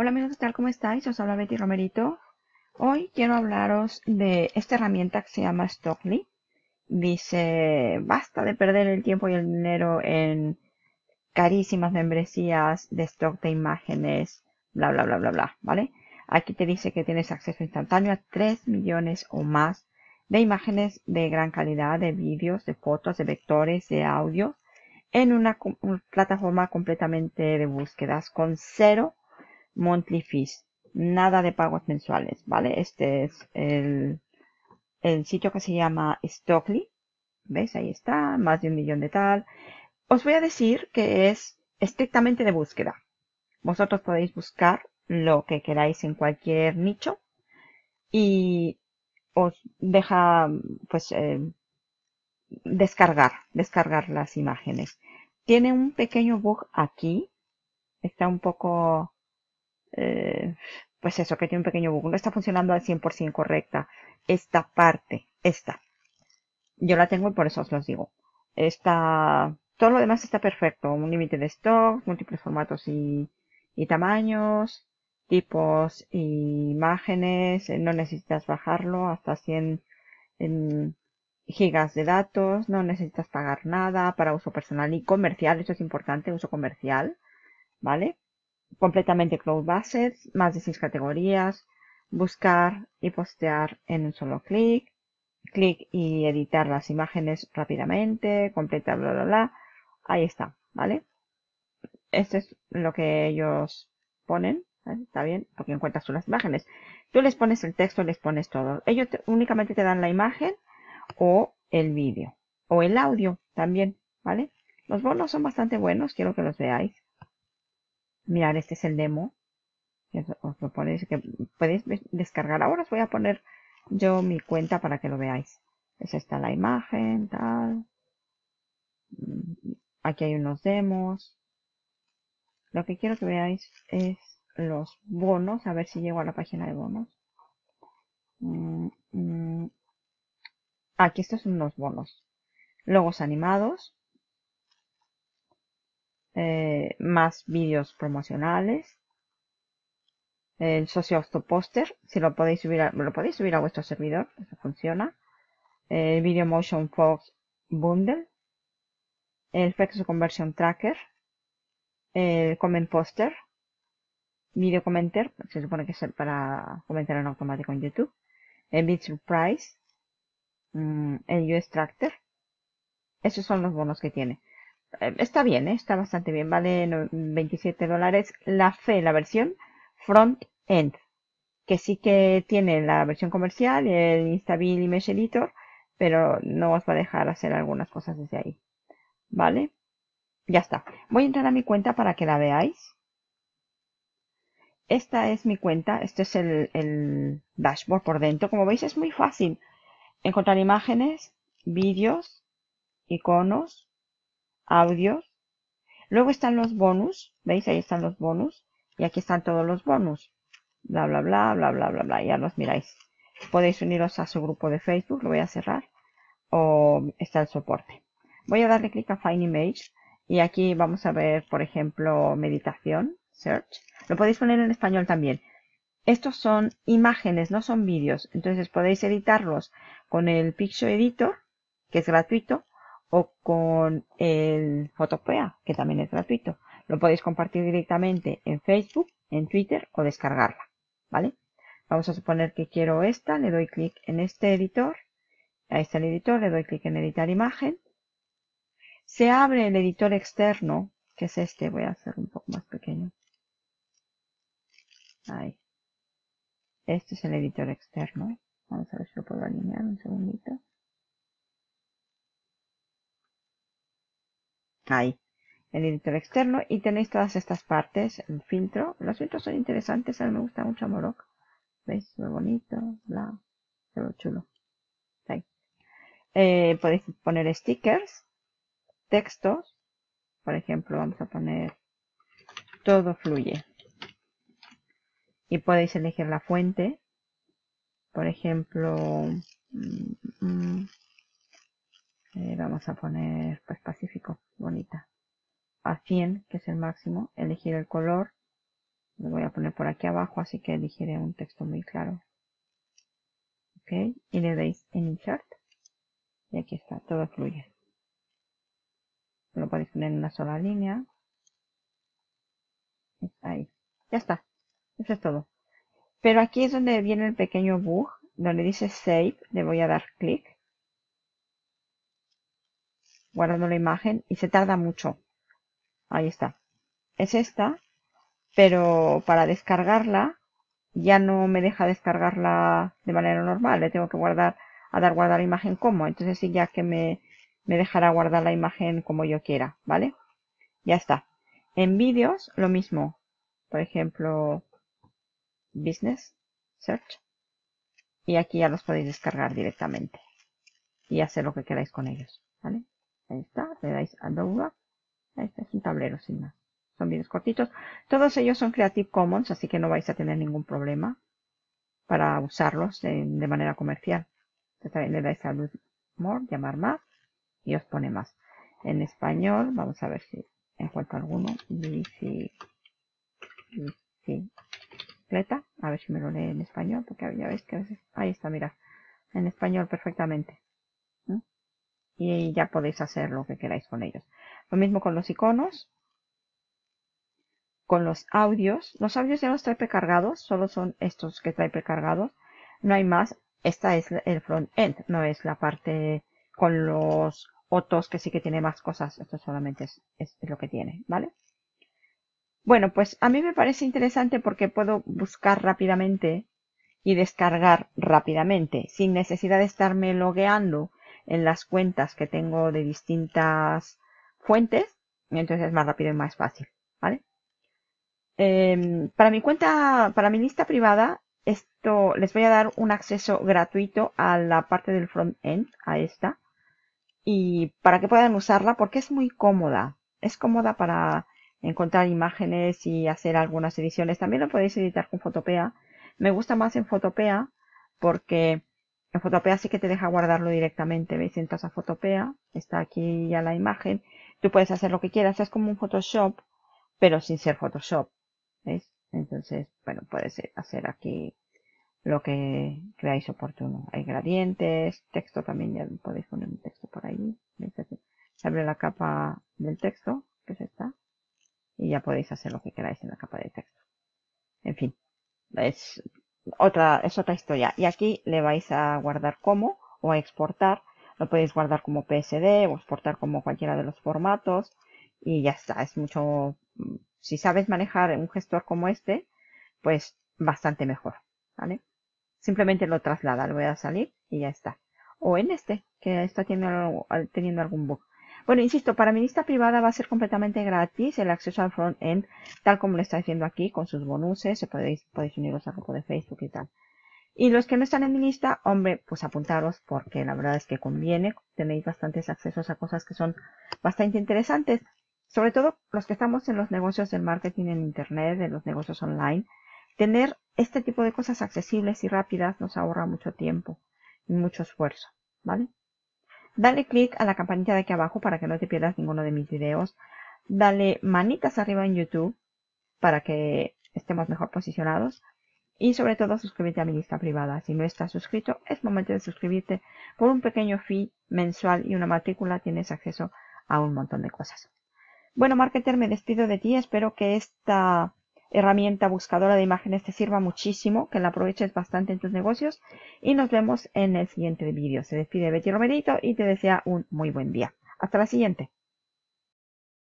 Hola amigos, ¿qué tal? ¿Cómo estáis? Os habla Betty Romerito. Hoy quiero hablaros de esta herramienta que se llama Stockly. Dice, basta de perder el tiempo y el dinero en carísimas membresías de stock de imágenes, bla bla bla bla bla, ¿vale? Aquí te dice que tienes acceso instantáneo a 3 millones o más de imágenes de gran calidad, de vídeos, de fotos, de vectores, de audio, en una plataforma completamente de búsquedas con cero monthly fees, nada de pagos mensuales, ¿vale? Este es el sitio que se llama Stockly, ¿veis? Ahí está, más de 1 millón de tal. Os voy a decir que es estrictamente de búsqueda. Vosotros podéis buscar lo que queráis en cualquier nicho y os deja, pues, descargar las imágenes. Tiene un pequeño bug aquí. Está un poco, pues eso, que tiene un pequeño bug. No está funcionando al 100% correcta esta parte, esta. Yo la tengo y por eso os los digo. Todo lo demás está perfecto. Un límite de stock, múltiples formatos y tamaños, tipos e imágenes. No necesitas bajarlo hasta 100... gigas de datos, no necesitas pagar nada para uso personal y comercial, eso es importante, uso comercial, ¿vale? Completamente cloud-based, más de 6 categorías, buscar y postear en un solo clic, clic y editar las imágenes rápidamente, completar, bla, bla, bla, ahí está, ¿vale? Esto es lo que ellos ponen, ¿vale? Está bien, porque encuentras tú las imágenes. Tú les pones el texto, les pones todo. Ellos únicamente te dan la imagen, o el vídeo, o el audio también, ¿vale? Los bonos son bastante buenos, quiero que los veáis. Mirad, este es el demo. Os lo ponéis, que podéis descargar. Ahora os voy a poner yo mi cuenta para que lo veáis. Esa está la imagen, tal. Aquí hay unos demos. Lo que quiero que veáis es los bonos. A ver si llego a la página de bonos. Aquí estos son unos bonos. Logos animados. Más vídeos promocionales. El socio autopóster. Si lo podéis subir a vuestro servidor. Eso funciona. El Video Motion Fox Bundle. El Flex Conversion Tracker. El Comment Poster. Video Commenter. Se supone que es para comentar en automático en YouTube. El Bid Surprise. El US Tractor. Esos son los bonos que tiene. Está bien, está bastante bien. Vale $27. La versión Front End, que sí que tiene la versión comercial, el Instabil Image Editor, pero no os va a dejar hacer algunas cosas desde ahí, ¿vale? Ya está. Voy a entrar a mi cuenta para que la veáis. Esta es mi cuenta. Este es el dashboard por dentro. Como veis, es muy fácil encontrar imágenes, vídeos, iconos, audios. Luego están los bonus. ¿Veis? Ahí están los bonus. Y aquí están todos los bonus. Bla, bla, bla, bla, bla, bla, bla. Ya los miráis. Podéis uniros a su grupo de Facebook. Lo voy a cerrar. O está el soporte. Voy a darle clic a Find Image. Y aquí vamos a ver, por ejemplo, meditación. Search. Lo podéis poner en español también. Estos son imágenes, no son vídeos. Entonces podéis editarlos con el Picture Editor, que es gratuito, o con el Photopea, que también es gratuito. Lo podéis compartir directamente en Facebook, en Twitter o descargarla, ¿vale? Vamos a suponer que quiero esta, le doy clic en este editor. Ahí está el editor, le doy clic en editar imagen. Se abre el editor externo, que es este, voy a hacer un poco más pequeño. Ahí. Este es el editor externo. Vamos a ver si lo puedo alinear un segundito. Ahí. El editor externo. Y tenéis todas estas partes. El filtro. Los filtros son interesantes. A mí me gusta mucho Amorok. ¿Veis? Muy bonito. Bla. Se ve chulo. Ahí. Podéis poner stickers. Textos. Por ejemplo, vamos a poner todo fluye. Y podéis elegir la fuente. Por ejemplo, vamos a poner pues Pacífico, bonita. A 100, que es el máximo. Elegir el color. Le voy a a poner por aquí abajo, así que elegiré un texto muy claro. Ok, y le dais en Insert. Y aquí está, todo fluye. Lo podéis poner en una sola línea. Ahí, ya está. Eso es todo. Pero aquí es donde viene el pequeño bug, donde dice Save, le voy a dar clic. Guardando la imagen y se tarda mucho. Ahí está. Es esta, pero para descargarla ya no me deja descargarla de manera normal. Le tengo que guardar imagen como. Entonces sí, ya que me dejará guardar la imagen como yo quiera, ¿vale? Ya está. En vídeos, lo mismo. Por ejemplo, Business, Search. Y aquí ya los podéis descargar directamente. Y hacer lo que queráis con ellos, ¿vale? Ahí está, le dais a download. Ahí está, es un tablero sin más. Son vídeos cortitos. Todos ellos son Creative Commons, así que no vais a tener ningún problema para usarlos de manera comercial. Entonces, le dais a Download More, llamar más, y os pone más. En español, vamos a ver si encuentro alguno. Bicicleta. A ver si me lo lee en español, porque ya veis que a veces... Ahí está, mirad. En español perfectamente. ¿No? Y ya podéis hacer lo que queráis con ellos. Lo mismo con los iconos. Con los audios. Los audios ya los trae precargados. Solo son estos que trae precargados. No hay más. Esta es el front-end. No es la parte con los otros que sí que tiene más cosas. Esto solamente es lo que tiene, ¿vale? Bueno, pues a mí me parece interesante porque puedo buscar rápidamente y descargar rápidamente. Sin necesidad de estarme logueando en las cuentas que tengo de distintas fuentes. Entonces es más rápido y más fácil, ¿vale? Para mi lista privada, esto les voy a dar un acceso gratuito a la parte del front-end, a esta, y para que puedan usarla, porque es muy cómoda. Es cómoda para encontrar imágenes y hacer algunas ediciones. También lo podéis editar con Photopea. Me gusta más en Photopea porque en Photopea sí que te deja guardarlo directamente. ¿Veis? Entras a Photopea, está aquí ya la imagen. Tú puedes hacer lo que quieras. Es como un Photoshop, pero sin ser Photoshop. ¿Veis? Entonces, bueno, puedes hacer aquí lo que creáis oportuno. Hay gradientes, texto también, ya podéis poner un texto por ahí. Se abre la capa del texto, que es esta, y ya podéis hacer lo que queráis en la capa de texto. En fin, es otra historia. Y aquí le vais a guardar como, o a exportar. Lo podéis guardar como PSD o exportar como cualquiera de los formatos. Y ya está, es mucho... Si sabes manejar un gestor como este, pues bastante mejor, ¿vale? Simplemente lo traslada, le voy a salir y ya está. O en este, que está teniendo algún bug. Bueno, insisto, para mi lista privada va a ser completamente gratis el acceso al front-end, tal como lo está diciendo aquí, con sus bonuses, podéis uniros al grupo de Facebook y tal. Y los que no están en mi lista, hombre, pues apuntaros, porque la verdad es que conviene. Tenéis bastantes accesos a cosas que son bastante interesantes. Sobre todo los que estamos en los negocios del marketing en internet, en los negocios online, tener este tipo de cosas accesibles y rápidas nos ahorra mucho tiempo y mucho esfuerzo, ¿vale? Dale click a la campanita de aquí abajo para que no te pierdas ninguno de mis videos. Dale manitas arriba en YouTube para que estemos mejor posicionados. Y sobre todo suscríbete a mi lista privada. Si no estás suscrito, es momento de suscribirte. Por un pequeño fee mensual y una matrícula tienes acceso a un montón de cosas. Bueno, marketer, me despido de ti. Espero que esta herramienta buscadora de imágenes te sirva muchísimo, que la aproveches bastante en tus negocios y nos vemos en el siguiente vídeo. Se despide Betty Romerito y te desea un muy buen día. Hasta la siguiente.